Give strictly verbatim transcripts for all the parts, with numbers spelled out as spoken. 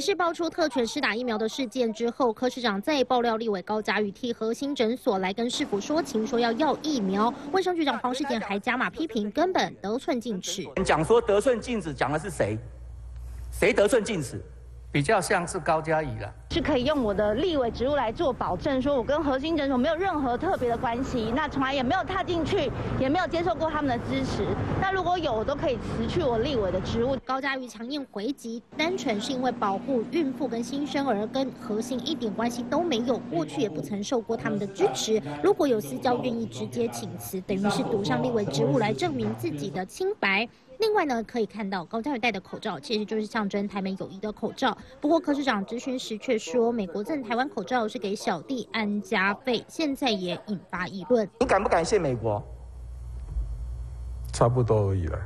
北市爆出特权施打疫苗的事件之后，柯市长再爆料立委高嘉瑜替核心诊所来跟市府说情，说要要疫苗。卫生局长黄世坚还加码批评，根本得寸进尺。讲说得寸进尺，讲的是谁？谁得寸进尺？ 比较像是高嘉瑜了，是可以用我的立委职务来做保证，说我跟核心诊所没有任何特别的关系，那从来也没有踏进去，也没有接受过他们的支持。那如果有，我都可以辞去我立委的职务。高嘉瑜强硬回击，单纯是因为保护孕妇跟新生儿，跟核心一点关系都没有，过去也不曾受过他们的支持。如果有私交愿意直接请辞，等于是赌上立委职务来证明自己的清白。 另外呢，可以看到高嘉瑜戴的口罩其实就是象征台美友谊的口罩。不过柯市长质询时却说，美国赠台湾口罩是给小弟安家费，现在也引发议论。你感不感谢美国？差不多而已啦。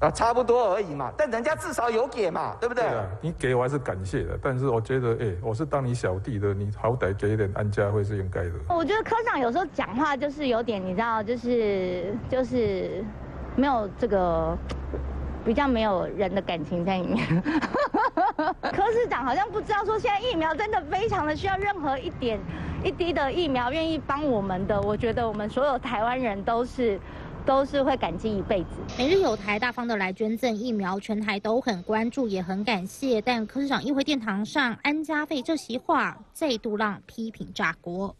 啊，差不多而已嘛，但人家至少有给嘛，对不对？对啊，你给我还是感谢的，但是我觉得，哎、欸，我是当你小弟的，你好歹给一点安家费是应该的。我觉得柯市长有时候讲话就是有点，你知道，就是就是没有这个。 比较没有人的感情在里面。柯市长好像不知道说，现在疫苗真的非常的需要任何一点一滴的疫苗愿意帮我们的，我觉得我们所有台湾人都是。 都是会感激一辈子。每日友台大方的来捐赠疫苗，全台都很关注，也很感谢。但柯市长议会殿堂上安家费这席话，再度让批评炸锅。